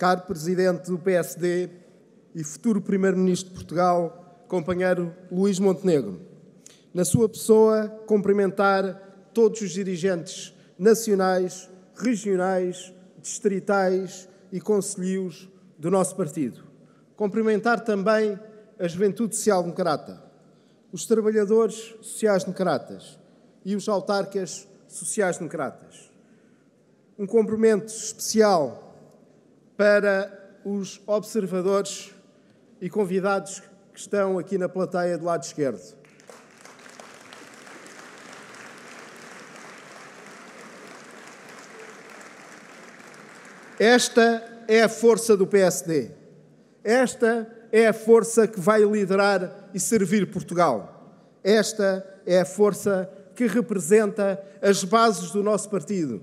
Caro Presidente do PSD e futuro Primeiro-Ministro de Portugal, companheiro Luís Montenegro, na sua pessoa, cumprimentar todos os dirigentes nacionais, regionais, distritais e concelhios do nosso partido. Cumprimentar também a Juventude Social Democrata, os trabalhadores sociais-democratas e os autarcas sociais-democratas. Um cumprimento especial para os observadores e convidados que estão aqui na plateia do lado esquerdo. Esta é a força do PSD. Esta é a força que vai liderar e servir Portugal. Esta é a força que representa as bases do nosso partido.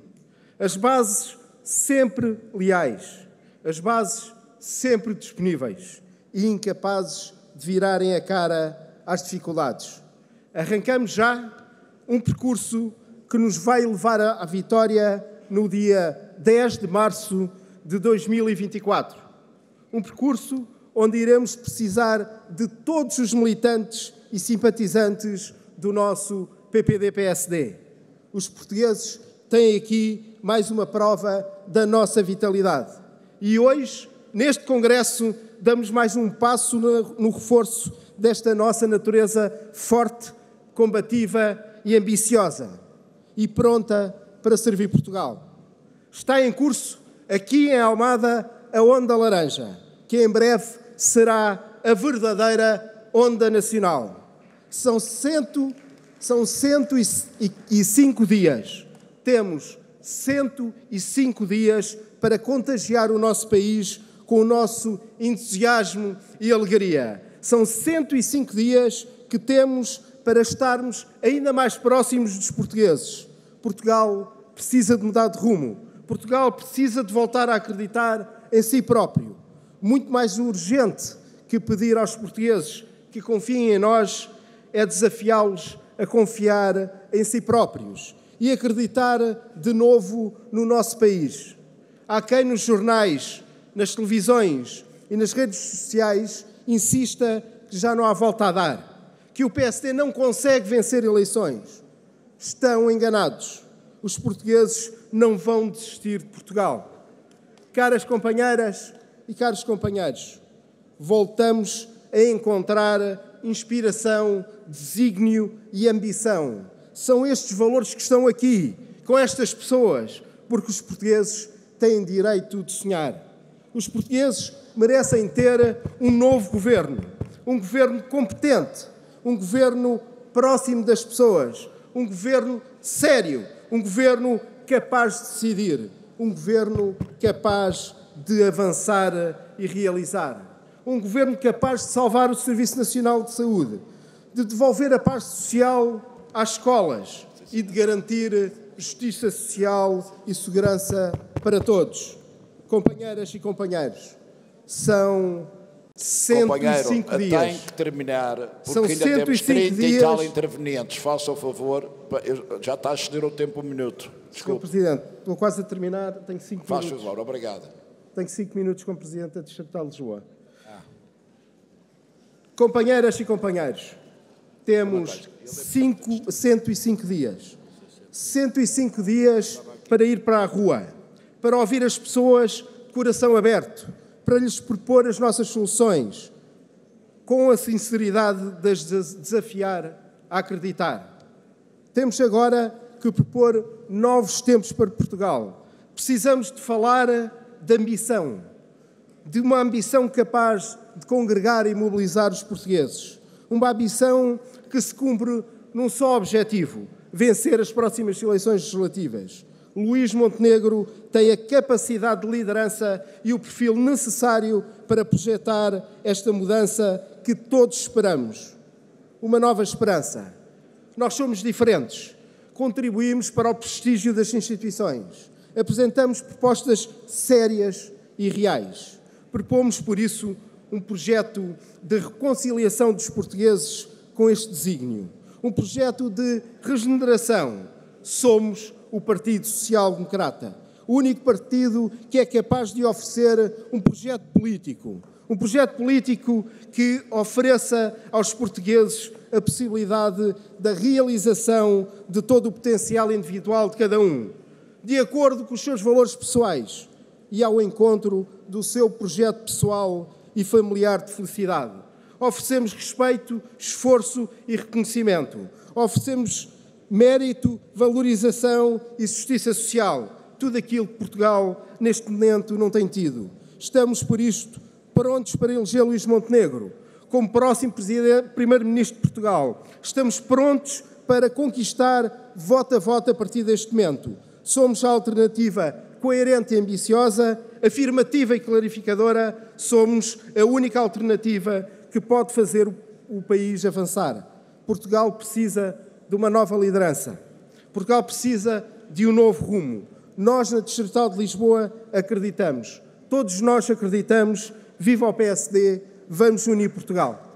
As bases sempre leais. As bases sempre disponíveis e incapazes de virarem a cara às dificuldades. Arrancamos já um percurso que nos vai levar à vitória no dia 10 de março de 2024. Um percurso onde iremos precisar de todos os militantes e simpatizantes do nosso PPD-PSD. Os portugueses têm aqui mais uma prova da nossa vitalidade. E hoje, neste Congresso, damos mais um passo no reforço desta nossa natureza forte, combativa e ambiciosa, e pronta para servir Portugal. Está em curso, aqui em Almada, a Onda Laranja, que em breve será a verdadeira Onda Nacional. São 105 dias. Temos 105 dias para contagiar o nosso país com o nosso entusiasmo e alegria. São 105 dias que temos para estarmos ainda mais próximos dos portugueses. Portugal precisa de mudar de rumo. Portugal precisa de voltar a acreditar em si próprio. Muito mais urgente que pedir aos portugueses que confiem em nós é desafiá-los a confiar em si próprios e acreditar de novo no nosso país. Há quem nos jornais, nas televisões e nas redes sociais insista que já não há volta a dar, que o PSD não consegue vencer eleições. Estão enganados. Os portugueses não vão desistir de Portugal. Caras companheiras e caros companheiros, voltamos a encontrar inspiração, desígnio e ambição. São estes valores que estão aqui, com estas pessoas, porque os portugueses têm direito de sonhar. Os portugueses merecem ter um novo governo. Um governo competente. Um governo próximo das pessoas. Um governo sério. Um governo capaz de decidir. Um governo capaz de avançar e realizar. Um governo capaz de salvar o Serviço Nacional de Saúde. De devolver a paz social às escolas e de garantir justiça social e segurança para todos. Companheiras e companheiros, são 105 dias. Tenho que terminar, porque são ainda temos 30 dias. E tal intervenientes. Faça o favor, já está a exceder o tempo um minuto. Desculpe. Senhor Presidente, estou quase a terminar, tenho 5 minutos. Faz favor, obrigado. Tenho 5 minutos como Presidente da Distrital de Lisboa. Companheiras e companheiros, temos 105 dias. 105 dias para ir para a rua, para ouvir as pessoas coração aberto, para lhes propor as nossas soluções, com a sinceridade de as desafiar a acreditar. Temos agora que propor novos tempos para Portugal. Precisamos de falar de ambição, de uma ambição capaz de congregar e mobilizar os portugueses. Uma ambição que se cumpre num só objetivo: vencer as próximas eleições legislativas. Luís Montenegro tem a capacidade de liderança e o perfil necessário para projetar esta mudança que todos esperamos. Uma nova esperança. Nós somos diferentes. Contribuímos para o prestígio das instituições. Apresentamos propostas sérias e reais. Propomos, por isso, um projeto de reconciliação dos portugueses com este desígnio. Um projeto de regeneração. Somos o Partido Social Democrata, o único partido que é capaz de oferecer um projeto político que ofereça aos portugueses a possibilidade da realização de todo o potencial individual de cada um, de acordo com os seus valores pessoais e ao encontro do seu projeto pessoal e familiar de felicidade. Oferecemos respeito, esforço e reconhecimento. Oferecemos mérito, valorização e justiça social. Tudo aquilo que Portugal, neste momento, não tem tido. Estamos, por isto, prontos para eleger Luís Montenegro como próximo Primeiro-Ministro de Portugal. Estamos prontos para conquistar voto a voto a partir deste momento. Somos a alternativa coerente e ambiciosa, afirmativa e clarificadora. Somos a única alternativa que pode fazer o país avançar. Portugal precisa de uma nova liderança. Portugal precisa de um novo rumo. Nós, na Distrital de Lisboa, acreditamos. Todos nós acreditamos. Viva o PSD. Vamos unir Portugal.